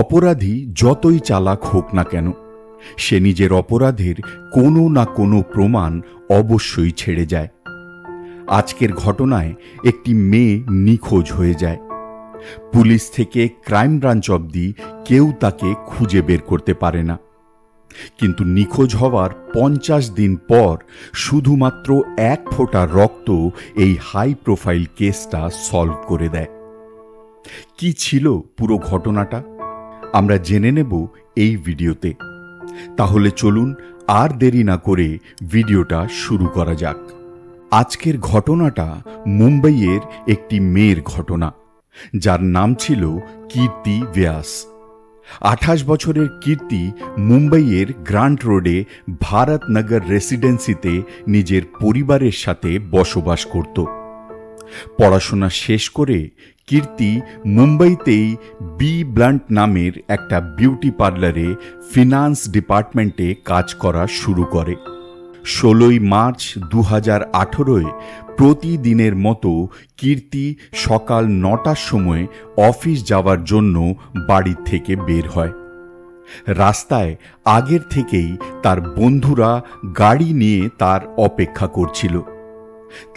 অপরাধী যতই চালাক হোক না কেন, সে নিজের অপরাধের কোনো না কোনো প্রমাণ অবশ্যই ছেড়ে যায়। আজকের ঘটনায় একটি মেয়ে নিখোঁজ হয়ে যায়। পুলিশ থেকে ক্রাইম ব্রাঞ্চ অবধি কেউ তাকে খুঁজে বের করতে পারে না। কিন্তু নিখোঁজ হওয়ার 50 দিন পর শুধুমাত্র এক ফোঁটা রক্ত এই হাই প্রোফাইল কেসটা সলভ করে দেয়। কি ছিল পুরো ঘটনাটা আমরা জেনে নেব এই ভিডিওতে। তাহলে চলুন আর দেরি না করে ভিডিওটা শুরু করা যাক। আজকের ঘটনাটা মুম্বাইয়ের একটি মেয়ের ঘটনা, যার নাম ছিল কীর্তি ব্যাস। 28 বছরের কীর্তি মুম্বাইয়ের গ্র্যান্ড রোডে ভারতনগর রেসিডেন্সিতে নিজের পরিবারের সাথে বসবাস করত। পড়াশোনা শেষ করে কীর্তি মুম্বাইতেই বি ব্লান্ট নামের একটা বিউটি পার্লারে ফিনান্স ডিপার্টমেন্টে কাজ করা শুরু করে। 16 মার্চ 2018-এ প্রতিদিনের মতো কীর্তি সকাল 9টার সময় অফিস যাওয়ার জন্য বাড়ি থেকে বের হয়। রাস্তায় আগের থেকেই তার বন্ধুরা গাড়ি নিয়ে তার অপেক্ষা করছিল,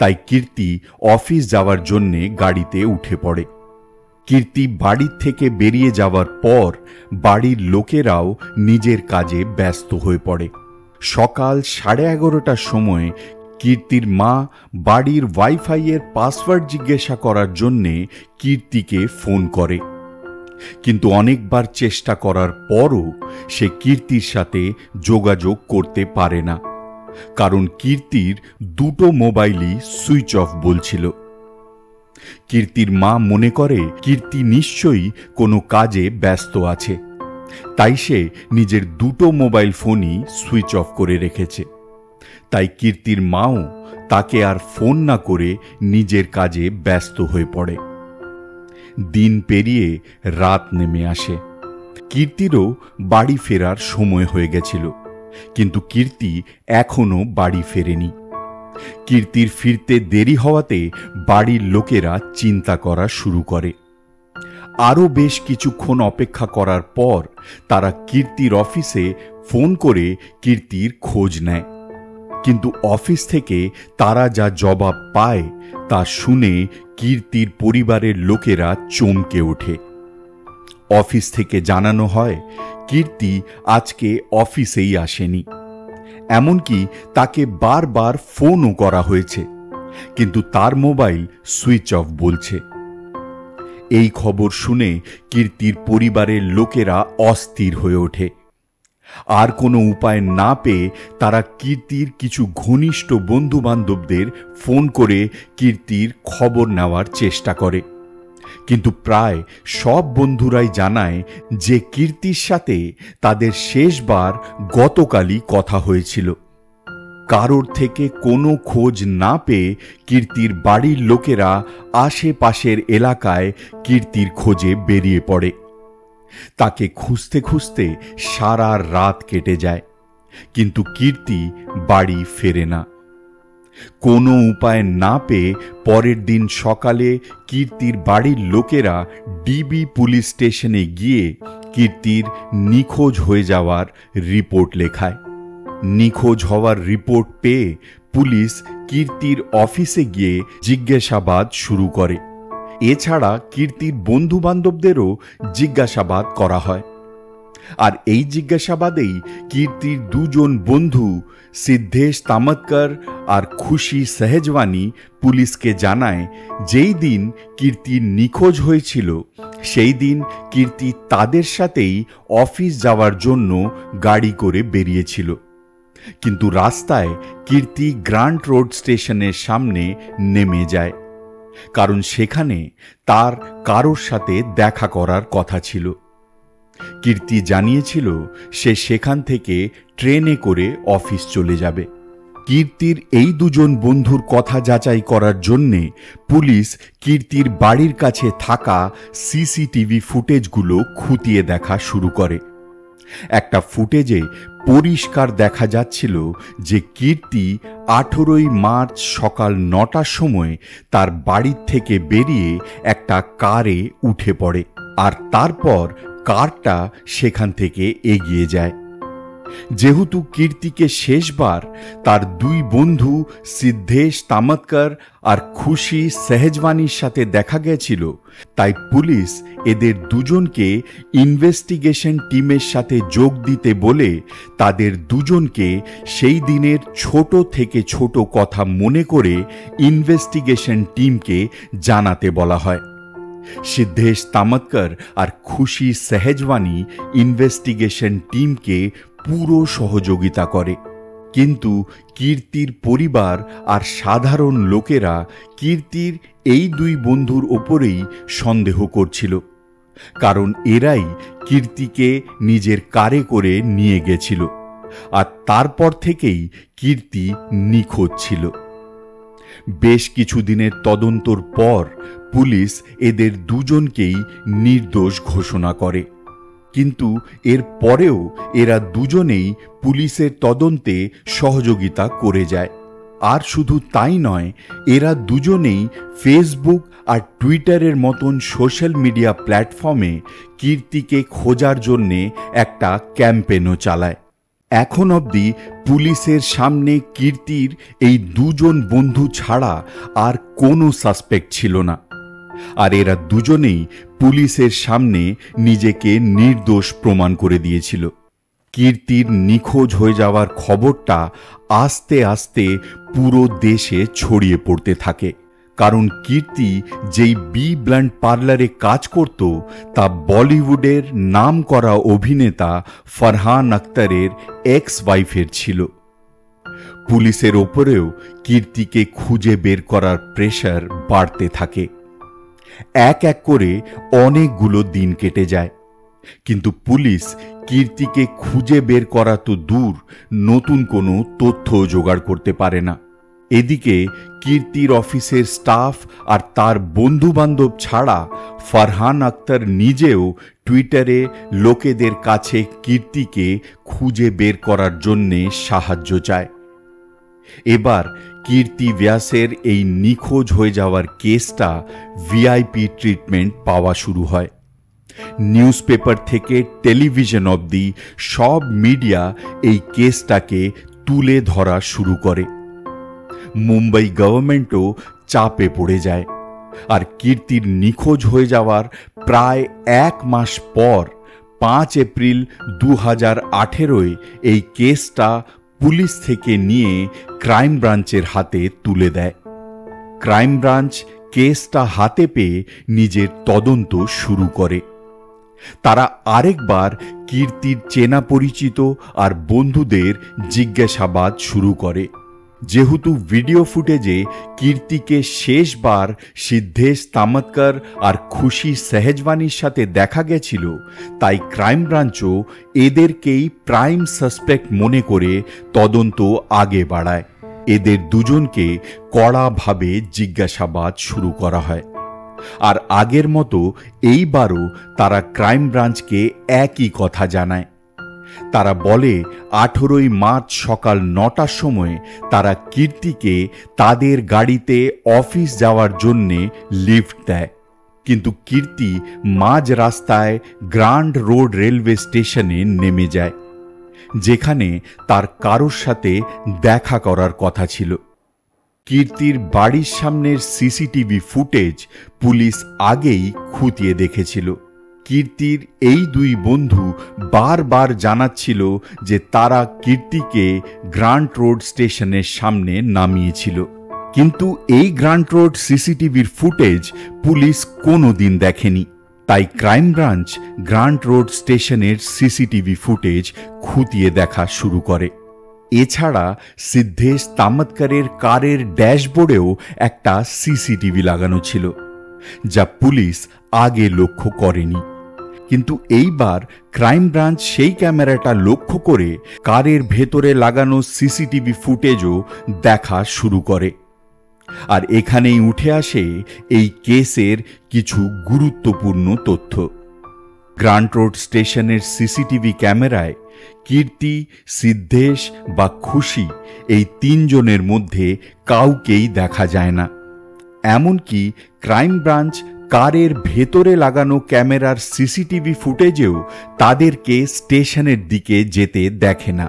তাই কীর্তি অফিস যাওয়ার জন্যে গাড়িতে উঠে পড়ে। কীর্তি বাড়ি থেকে বেরিয়ে যাওয়ার পর বাড়ির লোকেরাও নিজের কাজে ব্যস্ত হয়ে পড়ে। সকাল 11:30টার সময় কীর্তির মা বাড়ির ওয়াইফাইয়ের পাসওয়ার্ড জিজ্ঞাসা করার জন্যে কীর্তিকে ফোন করে, কিন্তু অনেকবার চেষ্টা করার পরও সে কীর্তির সাথে যোগাযোগ করতে পারে না, কারণ কীর্তির দুটো মোবাইলই সুইচ অফ বলছিল। কীর্তির মা মনে করে কীর্তি নিশ্চয়ই কোনো কাজে ব্যস্ত আছে, তাই সে নিজের দুটো মোবাইল ফোনই সুইচ অফ করে রেখেছে। তাই কীর্তির মাও তাকে আর ফোন না করে নিজের কাজে ব্যস্ত হয়ে পড়ে। দিন পেরিয়ে রাত নেমে আসে। কীর্তিরও বাড়ি ফেরার সময় হয়ে গেছিল, কিন্তু কীর্তি এখনও বাড়ি ফেরেনি। কীর্তির ফিরতে দেরি হওয়াতে বাড়ির লোকেরা চিন্তা করা শুরু করে। আরও বেশ কিছুক্ষণ অপেক্ষা করার পর তারা কীর্তির অফিসে ফোন করে কীর্তির খোঁজ নেয়, কিন্তু অফিস থেকে তারা যা জবাব পায় তা শুনে কীর্তির পরিবারের লোকেরা চমকে ওঠে। অফিস থেকে জানানো হয় কীর্তি আজকে অফিসেই আসেনি, এমনকি তাকে বারবার ফোনও করা হয়েছে, কিন্তু তার মোবাইল সুইচ অফ বলছে। এই খবর শুনে কীর্তির পরিবারের লোকেরা অস্থির হয়ে ওঠে। আর কোনো উপায় না পেয়ে তারা কীর্তির কিছু ঘনিষ্ঠ বন্ধুবান্ধবদের ফোন করে কীর্তির খবর নেওয়ার চেষ্টা করে, কিন্তু প্রায় সব বন্ধুরাই জানায় যে কীর্তির সাথে তাদের শেষবার গতকালই কথা হয়েছিল। কারোর থেকে কোনো খোঁজ না পেয়ে কীর্তির বাড়ির লোকেরা আশেপাশের এলাকায় কীর্তির খোঁজে বেরিয়ে পড়ে। তাকে খুঁজতে খুঁজতে সারা রাত কেটে যায়, কিন্তু কীর্তি বাড়ি ফেরে না। কোনো উপায় না পেয়ে পরের দিন সকালে কীর্তির বাড়ির লোকেরা ডিবি পুলিশ স্টেশনে গিয়ে কীর্তির নিখোঁজ হয়ে যাওয়ার রিপোর্ট লেখায়। নিখোঁজ হওয়ার রিপোর্ট পেয়ে পুলিশ কীর্তির অফিসে গিয়ে জিজ্ঞাসাবাদ শুরু করে। এছাড়া কীর্তির বন্ধুবান্ধবদেরও জিজ্ঞাসাবাদ করা হয়, আর এই জিজ্ঞাসাবাদেই কীর্তির দুজন বন্ধু সিদ্ধেশ তামহাঙ্কর আর খুশি সহজওয়ানি পুলিশকে জানায় যেই দিন কীর্তি নিখোঁজ হয়েছিল সেই দিন কীর্তি তাদের সাথেই অফিস যাওয়ার জন্য গাড়ি করে বেরিয়েছিল, কিন্তু রাস্তায় কীর্তি গ্র্যান্ড রোড স্টেশনের সামনে নেমে যায়, কারণ সেখানে তার কারোর সাথে দেখা করার কথা ছিল। কীর্তি জানিয়েছিল সে সেখান থেকে ট্রেনে করে অফিস চলে যাবে। কীর্তির এই দুজন বন্ধুর কথা যাচাই করার জন্যে পুলিশ কীর্তির বাড়ির কাছে থাকা সিসিটিভি ফুটেজগুলো খুঁটিয়ে দেখা শুরু করে। একটা ফুটেজে পরিষ্কার দেখা যাচ্ছিল যে কীর্তি 18ই মার্চ সকাল 9টার সময় তার বাড়ির থেকে বেরিয়ে একটা কারে উঠে পড়ে, আর তারপর কারটা সেখান থেকে এগিয়ে যায়। যেহেতু কীর্তিকে শেষবার তার দুই বন্ধু সিদ্ধেশ তামহাঙ্কর আর খুশি সহজওয়ানির সাথে দেখা গেছিল, তাই পুলিশ এদের দুজনকে ইনভেস্টিগেশন টিমের সাথে যোগ দিতে বলে তাদের দুজনকে সেই দিনের ছোট থেকে ছোট কথা মনে করে ইনভেস্টিগেশন টিমকে জানাতে বলা হয়। সিদ্ধেশ তামহাঙ্কর আর খুশি সহজওয়ানি ইনভেস্টিগেশন টিমকে পুরো সহযোগিতা করে, কিন্তু কীর্তির পরিবার আর সাধারণ লোকেরা কীর্তির এই দুই বন্ধুর ওপরেই সন্দেহ করছিল, কারণ এরাই কীর্তিকে নিজের কারে করে নিয়ে গেছিল আর তারপর থেকেই কীর্তি নিখোঁজ ছিল। বেশ কিছুদিনের তদন্তর পর পুলিশ এদের দুজনকেই নির্দোষ ঘোষণা করে, কিন্তু এর পরেও এরা দুজনেই পুলিশের তদন্তে সহযোগিতা করে যায়। আর শুধু তাই নয়, এরা দুজনেই ফেসবুক আর টুইটারের মতন সোশ্যাল মিডিয়া প্ল্যাটফর্মে কীর্তিকে খোঁজার জন্যে একটা ক্যাম্পেনও চালায়। এখন অবধি পুলিশের সামনে কীর্তির এই দুজন বন্ধু ছাড়া আর কোনো সাসপেক্ট ছিল না, আর এরা দুজনেই পুলিশের সামনে নিজেকে নির্দোষ প্রমাণ করে দিয়েছিল। কীর্তির নিখোঁজ হয়ে যাওয়ার খবরটা আস্তে আস্তে পুরো দেশে ছড়িয়ে পড়তে থাকে, কারণ কীর্তি যেই বি ব্ল্যান্ড পার্লারে কাজ করত তা বলিউডের নামকরা অভিনেতা ফারহান আখতারের এক্স ওয়াইফের ছিল। পুলিশের ওপরেও কীর্তিকে খুঁজে বের করার প্রেশার বাড়তে থাকে। এক এক করে অনেকগুলো দিন কেটে যায়, কিন্তু পুলিশ কীর্তিকে খুঁজে বের করা তো দূর, নতুন কোনো তথ্য জোগাড় করতে পারে না। এদিকে কীর্তির অফিসের স্টাফ আর তার বন্ধুবান্ধব ছাড়া ফারহান আখতার নিজেও টুইটারে লোকেদের কাছে কীর্তিকে খুঁজে বের করার জন্যে সাহায্য চায়। এবার কীর্তি ব্যাসের এই নিখোঁজ হয়ে যাওয়ার কেসটা ভিআইপি ট্রিটমেন্ট পাওয়া শুরু হয়। নিউজ পেপার থেকে টেলিভিশন অবধি সব মিডিয়া এই কেসটাকে তুলে ধরা শুরু করে। মুম্বাই গভর্নমেন্টও চাপে পড়ে যায়, আর কীর্তির নিখোঁজ হয়ে যাওয়ার প্রায় এক মাস পর 5 এপ্রিল 2018-এ এই কেসটা পুলিশ থেকে নিয়ে ক্রাইম ব্রাঞ্চের হাতে তুলে দেয়। ক্রাইম ব্রাঞ্চ কেসটা হাতে পেয়ে নিজের তদন্ত শুরু করে। তারা আরেকবার কীর্তির চেনা পরিচিত আর বন্ধুদের জিজ্ঞাসাবাদ শুরু করে। যেহেতু ভিডিও ফুটেজে কীর্তিকে শেষবার সিদ্ধেশ তামহাঙ্কর আর খুশি সহজওয়ানির সাথে দেখা গেছিল, তাই ক্রাইম ব্রাঞ্চও এদেরকেই প্রাইম সাসপেক্ট মনে করে তদন্ত আগে বাড়ায়। এদের দুজনকে কড়াভাবে জিজ্ঞাসাবাদ শুরু করা হয়, আর আগের মতো এইবারও তারা ক্রাইম ব্রাঞ্চকে একই কথা জানায়। তারা বলে 18ই মার্চ সকাল 9টার সময় তারা কীর্তিকে তাদের গাড়িতে অফিস যাওয়ার জন্যে লিফট দেয়, কিন্তু কীর্তি মাঝ রাস্তায় গ্র্যান্ড রোড রেলওয়ে স্টেশনে নেমে যায়, যেখানে তার কারোর সাথে দেখা করার কথা ছিল। কীর্তির বাড়ির সামনের সিসিটিভি ফুটেজ পুলিশ আগেই খুঁটিয়ে দেখেছিল। কীর্তির এই দুই বন্ধু বারবার জানাচ্ছিল যে তারা কীর্তিকে গ্র্যান্ড রোড স্টেশনের সামনে নামিয়েছিল, কিন্তু এই গ্র্যান্ড রোড সিসিটিভির ফুটেজ পুলিশ কোনোদিন দেখেনি। তাই ক্রাইম ব্রাঞ্চ গ্র্যান্ড রোড স্টেশনের সিসিটিভি ফুটেজ খুঁটিয়ে দেখা শুরু করে। এছাড়া সিদ্ধেশ তামহাঙ্করের কারের ড্যাশবোর্ডেও একটা সিসিটিভি লাগানো ছিল, যা পুলিশ আগে লক্ষ্য করেনি, কিন্তু এইবার ক্রাইম ব্রাঞ্চ সেই ক্যামেরাটা লক্ষ্য করে কারের ভেতরে লাগানো সিসিটিভি ফুটেজও দেখা শুরু করে। আর এখানেই উঠে আসে এই কেসের কিছু গুরুত্বপূর্ণ তথ্য। গ্র্যান্ড রোড স্টেশনের সিসিটিভি ক্যামেরায় কীর্তি, সিদ্ধেশ বা খুশি এই তিনজনের মধ্যে কাউকেই দেখা যায় না। এমনকি ক্রাইম ব্রাঞ্চ কারের ভেতরে লাগানো ক্যামেরার সিসিটিভি ফুটেজেও তাদেরকে স্টেশনের দিকে যেতে দেখে না।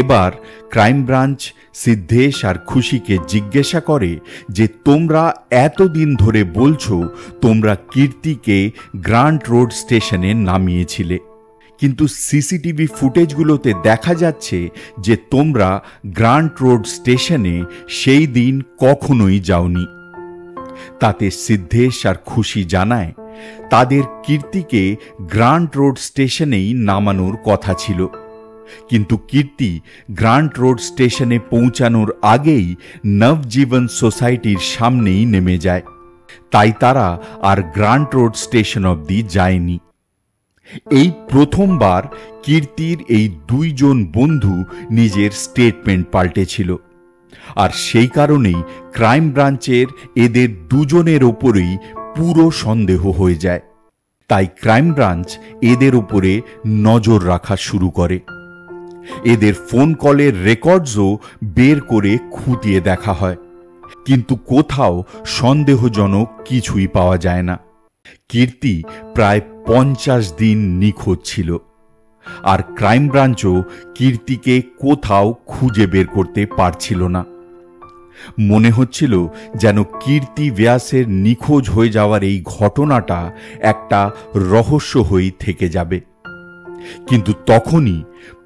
এবার ক্রাইম ব্রাঞ্চ সিদ্ধেশ আর খুশিকে জিজ্ঞাসা করে যে তোমরা এতদিন ধরে বলছো তোমরা কীর্তিকে গ্রান্ট রোড স্টেশনে নামিয়েছিলে, কিন্তু সিসিটিভি ফুটেজগুলোতে দেখা যাচ্ছে যে তোমরা গ্রান্ট রোড স্টেশনে সেই দিন কখনোই যাওনি। তাতে সিদ্ধেশ আর খুশি জানায় তাদের কীর্তিকে গ্রান্ট রোড স্টেশনেই নামানোর কথা ছিল, কিন্তু কীর্তি গ্রান্ট রোড স্টেশনে পৌঁছানোর আগেই নবজীবন সোসাইটির সামনেই নেমে যায়, তাই তারা আর গ্রান্ট রোড স্টেশন অবধি যায়নি। এই প্রথমবার কীর্তির এই দুইজন বন্ধু নিজের স্টেটমেন্ট পাল্টেছিল, আর সেই কারণেই ক্রাইম ব্রাঞ্চের এদের দুজনের ওপরেই পুরো সন্দেহ হয়ে যায়। তাই ক্রাইম ব্রাঞ্চ এদের ওপরে নজর রাখা শুরু করে। এদের ফোন কলের রেকর্ডসও বের করে খুঁটিয়ে দেখা হয়, কিন্তু কোথাও সন্দেহজনক কিছুই পাওয়া যায় না। কীর্তি প্রায় 50 দিন নিখোঁজ ছিল, আর ক্রাইম ব্রাঞ্চও কীর্তিকে কোথাও খুঁজে বের করতে পারছিল না। মনে হচ্ছিল যেন কীর্তি ব্যাসের নিখোঁজ হয়ে যাওয়ার এই ঘটনাটা একটা রহস্য হয়েই থেকে যাবে। কিন্তু তখনই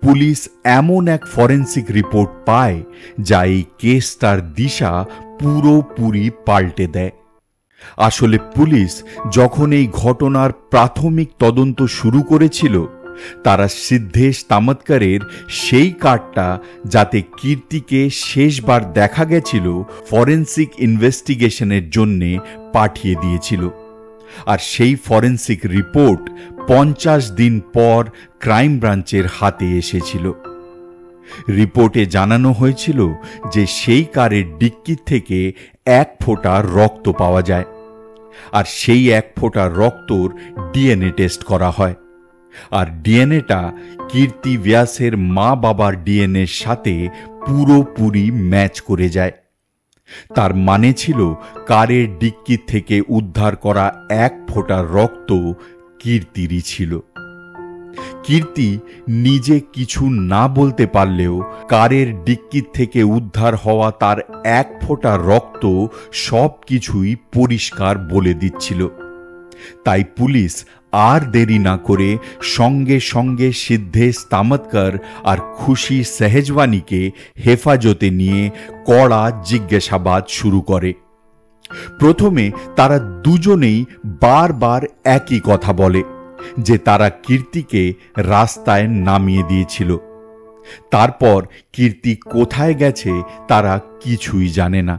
পুলিশ এমন এক ফরেন্সিক রিপোর্ট পায় যা এই কেসটার দিশা পুরোপুরি পাল্টে দেয়। আসলে পুলিশ যখন এই ঘটনার প্রাথমিক তদন্ত শুরু করেছিল, তারা সিদ্ধেশ তামহাঙ্করের সেই কার্ডটা যাতে কীর্তিকে শেষবার দেখা গেছিল ফরেন্সিক ইনভেস্টিগেশনের জন্যে পাঠিয়ে দিয়েছিল, আর সেই ফরেন্সিক রিপোর্ট 50 দিন পর ক্রাইম ব্রাঞ্চের হাতে এসেছিল। রিপোর্টে জানানো হয়েছিল যে সেই কারের ডিক্কি থেকে এক ফোঁটা রক্ত পাওয়া যায়, আর সেই এক ফোঁটা রক্তর ডিএনএ টেস্ট করা হয়, আর ডিএনএটা কীর্তি ব্যাসের মা বাবার ডিএনএর সাথে পুরোপুরি ম্যাচ করে যায়। তার মানে ছিল কারের ডিক্কি থেকে উদ্ধার করা এক ফোঁটা রক্ত কীর্তিরই ছিল। কীর্তি নিজে কিছু না বলতে পারলেও কারের ডিক্কি থেকে উদ্ধার হওয়া তার এক ফোঁটা রক্ত সব কিছুই পরিষ্কার বলে দিচ্ছিল। তাই পুলিশ আর দেরি না করে সঙ্গে সঙ্গে সিদ্ধেশ তামহাঙ্কর আর খুশি সহজওয়ানিকে হেফাজতে নিয়ে কড়া জিজ্ঞাসাবাদ শুরু করে। প্রথমে তারা দুজনেই বারবার একই কথা বলে যে তারা কীর্তিকে রাস্তায় নামিয়ে দিয়েছিল, তারপর কীর্তি কোথায় গেছে তারা কিছুই জানে না।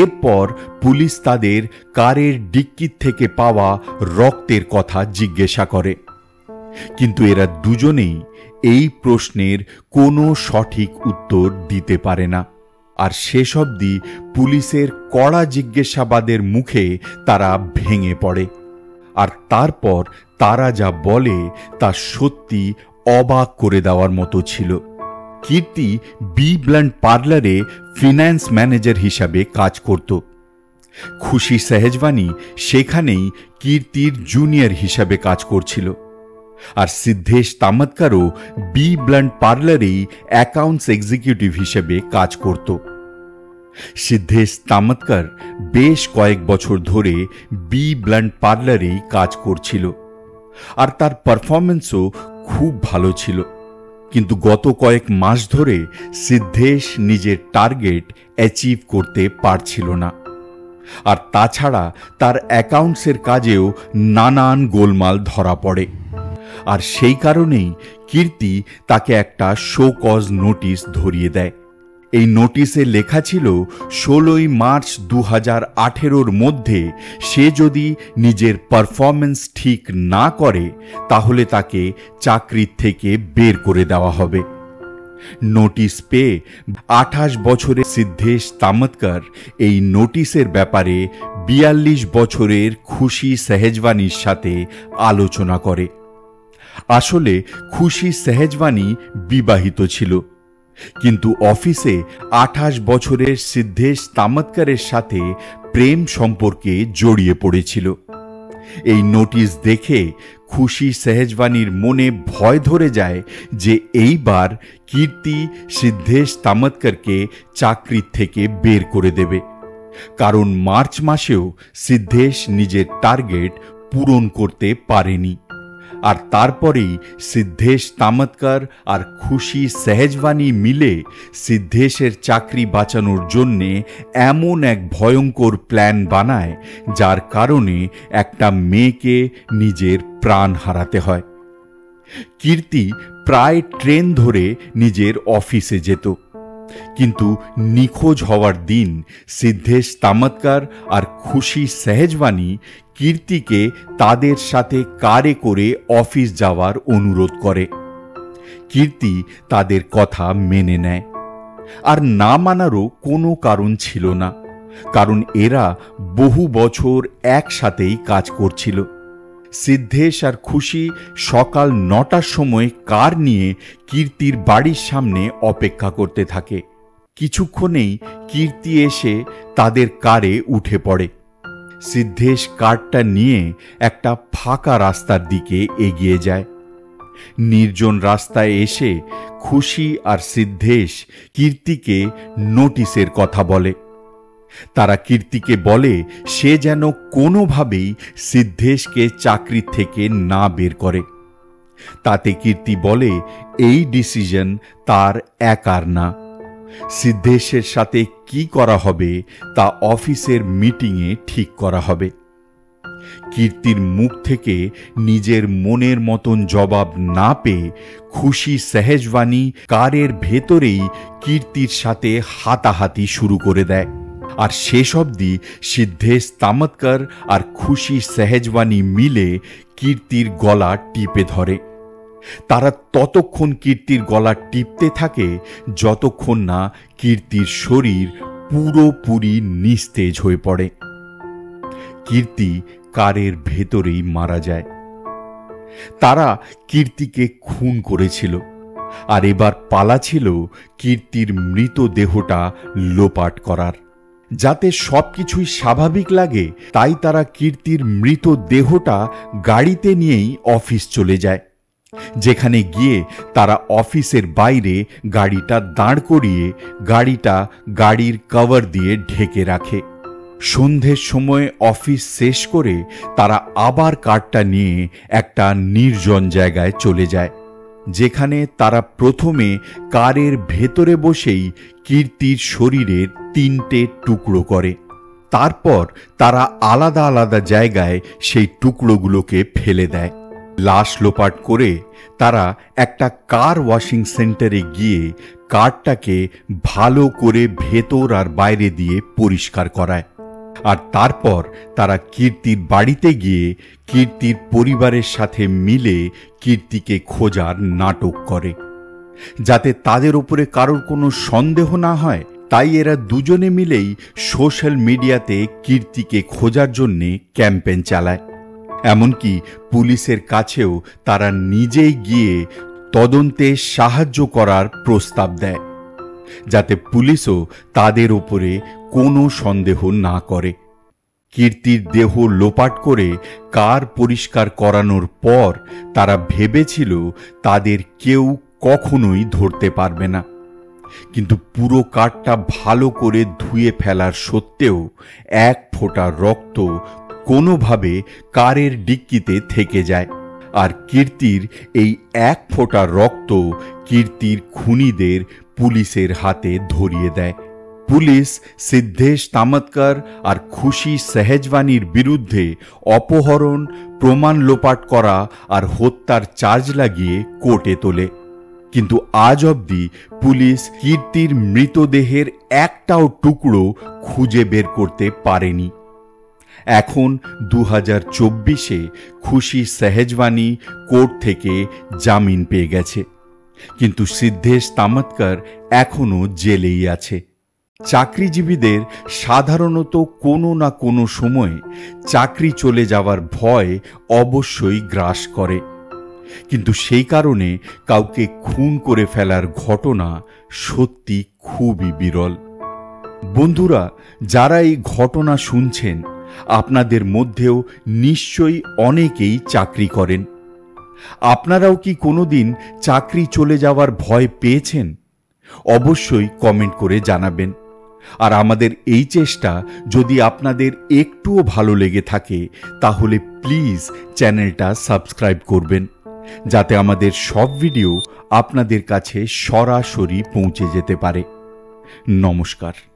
এরপর পুলিশ তাদের কারের ডিক্কি থেকে পাওয়া রক্তের কথা জিজ্ঞাসা করে, কিন্তু এরা দুজনেই এই প্রশ্নের কোনো সঠিক উত্তর দিতে পারে না, আর শেষ অবধি পুলিশের কড়া জিজ্ঞাসাবাদের মুখে তারা ভেঙে পড়ে। আর তারপর তারা যা বলে তা সত্যি অবাক করে দেওয়ার মতো ছিল। কীর্তি বি ব্ল্যান্ড পার্লারে ফিন্যান্স ম্যানেজার হিসাবে কাজ করত। খুশি সহজওয়ানি সেখানেই কীর্তির জুনিয়র হিসাবে কাজ করছিল, আর সিদ্ধেশ তামহাঙ্করও বি ব্ল্যান্ড পার্লারেই অ্যাকাউন্টস এক্সিকিউটিভ হিসেবে কাজ করত। সিদ্ধেশ তামহাঙ্কর বেশ কয়েক বছর ধরে বি ব্ল্যান্ড পার্লারেই কাজ করছিল, আর তার পারফরমেন্সও খুব ভালো ছিল, কিন্তু গত কয়েক মাস ধরে সিদ্ধেশ নিজের টার্গেট অ্যাচিভ করতে পারছিল না, আর তাছাড়া তার অ্যাকাউন্টসের কাজেও নানান গোলমাল ধরা পড়ে, আর সেই কারণেই কীর্তি তাকে একটা শো কজ নোটিশ ধরিয়ে দেয়। এই নোটিশে লেখা ছিল 16 মার্চ 2018-র মধ্যে সে যদি নিজের পারফরমেন্স ঠিক না করে তাহলে তাকে চাকরির থেকে বের করে দেওয়া হবে। নোটিশ পেয়ে 28 বছরের সিদ্ধেশ তামহাঙ্কর এই নোটিশের ব্যাপারে 42 বছরের খুশি সহজওয়ানির সাথে আলোচনা করে। আসলে খুশি সহজওয়ানি বিবাহিত ছিল, কিন্তু অফিসে 28 বছরের সিদ্ধেশ তামহাঙ্করের সাথে প্রেম সম্পর্কে জড়িয়ে পড়েছিল। এই নোটিশ দেখে খুশি সহজওয়ানির মনে ভয় ধরে যায় যে এইবার কীর্তি সিদ্ধেশ তামহাঙ্করকে চাকরির থেকে বের করে দেবে, কারণ মার্চ মাসেও সিদ্ধেশ নিজের টার্গেট পূরণ করতে পারেনি। আর তারপরেই সিদ্ধেশ তামহাঙ্কর আর খুশি সহজওয়ানি মিলে সিদ্ধেশের চাকরি বাঁচানোর জন্যে এমন এক ভয়ঙ্কর প্ল্যান বানায় যার কারণে একটা মেয়েকে নিজের প্রাণ হারাতে হয়। কীর্তি প্রায় ট্রেন ধরে নিজের অফিসে যেত, কিন্তু নিখোঁজ হওয়ার দিন সিদ্ধেশ তামহাঙ্কর আর খুশি সহজওয়ানি কীর্তিকে তাদের সাথে কারে করে অফিস যাওয়ার অনুরোধ করে। কীর্তি তাদের কথা মেনে নেয়, আর না মানারও কোনো কারণ ছিল না, কারণ এরা বহু বছর একসাথেই কাজ করছিল। সিদ্ধেশ আর খুশি সকাল ৯টার সময় কার নিয়ে কীর্তির বাড়ির সামনে অপেক্ষা করতে থাকে। কিছুক্ষণেই কীর্তি এসে তাদের কারে উঠে পড়ে। সিদ্ধেশ কারটা নিয়ে একটা ফাঁকা রাস্তার দিকে এগিয়ে যায়। নির্জন রাস্তায় এসে খুশি আর সিদ্ধেশ কীর্তিকে নোটিশের কথা বলে। তারা কীর্তিকে বলে সে যেন কোনোভাবেই সিদ্ধেশকে চাকরি থেকে না বের করে। তাতে কীর্তি বলে এই ডিসিশন তার একার না, সিদ্ধেশের সাথে কি করা হবে তা অফিসের মিটিংয়ে ঠিক করা হবে। কীর্তির মুখ থেকে নিজের মনের মতন জবাব না পেয়ে খুশি সহজওয়ানি কারের ভেতরেই কীর্তির সাথে হাতাহাতি শুরু করে দেয়, আর শেষ অবধি সিদ্ধেশ তামহাঙ্কর আর খুশি সহজওয়ানি মিলে কীর্তির গলা টিপে ধরে। তারা ততক্ষণ কীর্তির গলা টিপতে থাকে যতক্ষণ না কীর্তির শরীর পুরোপুরি নিস্তেজ হয়ে পড়ে। কীর্তি কারের ভেতরেই মারা যায়। তারা কীর্তিকে খুন করেছিল, আর এবার পালা ছিল কীর্তির মৃতদেহটা লোপাট করার। যাতে সবকিছুই স্বাভাবিক লাগে তাই তারা কীর্তির মৃত দেহটা গাড়িতে নিয়েই অফিস চলে যায়, যেখানে গিয়ে তারা অফিসের বাইরে গাড়িটা দাঁড় করিয়ে গাড়ির কভার দিয়ে ঢেকে রাখে। সন্ধ্যের সময় অফিস শেষ করে তারা আবার কারটা নিয়ে একটা নির্জন জায়গায় চলে যায়, যেখানে তারা প্রথমে কারের ভেতরে বসেই কীর্তির শরীরের 3টে টুকরো করে। তারপর তারা আলাদা আলাদা জায়গায় সেই টুকরোগুলোকে ফেলে দেয়। লাশ লোপাট করে তারা একটা কার ওয়াশিং সেন্টারে গিয়ে কারটাকে ভালো করে ভেতর আর বাইরে দিয়ে পরিষ্কার করায়। আর তারপর তারা কীর্তির বাড়িতে গিয়ে কীর্তির পরিবারের সাথে মিলে কীর্তিকে খোঁজার নাটক করে, যাতে তাদের উপরে কারোর কোনো সন্দেহ না হয়। তাই এরা দুজনে মিলেই সোশ্যাল মিডিয়াতে কীর্তিকে খোঁজার জন্যে ক্যাম্পেন চালায়। এমনকি পুলিশের কাছেও তারা নিজেই গিয়ে তদন্তে সাহায্য করার প্রস্তাব দেয়, যাতে পুলিশও তাদের ওপরে কোনো সন্দেহ না করে। কীর্তির দেহ লোপাট করে কার পরিষ্কার করানোর পর তারা ভেবেছিল তাদের কেউ কখনোই ধরতে পারবে না, কিন্তু পুরো কারটা ভালো করে ধুয়ে ফেলার সত্ত্বেও এক ফোঁটা রক্ত কোনোভাবে কারের ডিক্কিতে থেকে যায়। আর কীর্তির এই এক ফোঁটা রক্ত কীর্তির খুনিদের পুলিশের হাতে ধরিয়ে দেয়। পুলিশ সিদ্ধেশ তামহাঙ্কর আর খুশি সহজওয়ানির বিরুদ্ধে অপহরণ, প্রমাণ লোপাট করা আর হত্যার চার্জ লাগিয়ে কোর্টে তোলে, কিন্তু আজ অবধি পুলিশ কীর্তির মৃতদেহের একটাও টুকরো খুঁজে বের করতে পারেনি। এখন 2024-এ খুশি সহজওয়ানি কোর্ট থেকে জামিন পেয়ে গেছে, কিন্তু সিদ্ধেশ তামহাঙ্কর এখনও জেলেই আছে। চাকরিজীবীদের সাধারণত কোনো না কোনো সময়ে চাকরি চলে যাওয়ার ভয় অবশ্যই গ্রাস করে, কিন্তু সেই কারণে কাউকে খুন করে ফেলার ঘটনা সত্যি খুবই বিরল। বন্ধুরা, যারা এই ঘটনা শুনছেন, আপনাদের মধ্যেও নিশ্চয়ই অনেকেই চাকরি করেন। আপনারাও কি কোনোদিন চাকরি চলে যাওয়ার ভয় পেয়েছেন? অবশ্যই কমেন্ট করে জানাবেন। আর আমাদের এই চেষ্টা যদি আপনাদের একটুও ভালো লেগে থাকে, তাহলে প্লিজ চ্যানেলটা সাবস্ক্রাইব করবেন, যাতে আমাদের সব ভিডিও আপনাদের কাছে সরাসরি পৌঁছে যেতে পারে। নমস্কার।